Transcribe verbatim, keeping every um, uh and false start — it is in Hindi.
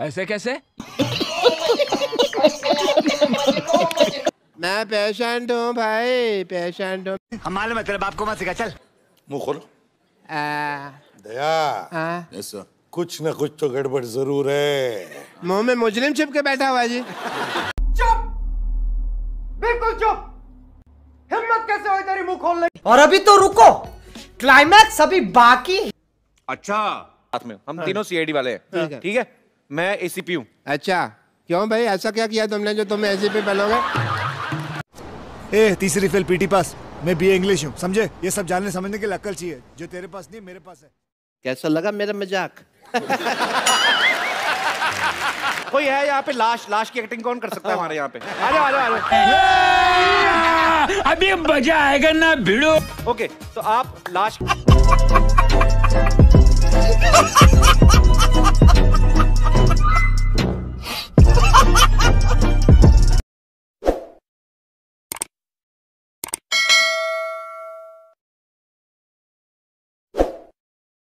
ऐसे कैसे? मैं पेशेंट हूँ भाई, पेशेंट हूँ। हमारे मतलब आपको मत सिखा, चल मुँह खोलो। दया yes, कुछ न कुछ तो गड़बड़ जरूर है। मुँह में मुजरिम छिप के बैठा हुआ जी। चुप, बिल्कुल चुप। हिम्मत कैसे हुई तेरी मुँह खोलने की? और अभी तो रुको, क्लाइमैक्स अभी बाकी। अच्छा में हम हाँ। तीनों सीआईडी वाले हैं, ठीक है? मैं एसीपी हूँ। अच्छा क्यों भाई, ऐसा क्या किया तुमने जो तुम्हें एसीपी बनोगे? ए तीसरी फेल पीटी पास, मैं बीए इंग्लिश हूँ, समझे? ये सब जानने समझने के लिए अक्ल चाहिए, जो तेरे पास नहीं मेरे पास है। कैसा लगा मेरा मजाक? कोई है यहाँ पे? लाश लाश की एक्टिंग कौन कर सकता है हमारे यहाँ पे? आ जाओ आ जाओ आ जाओ, अभी मजा आएगा ना भिड़ो। ओके तो आप लाश।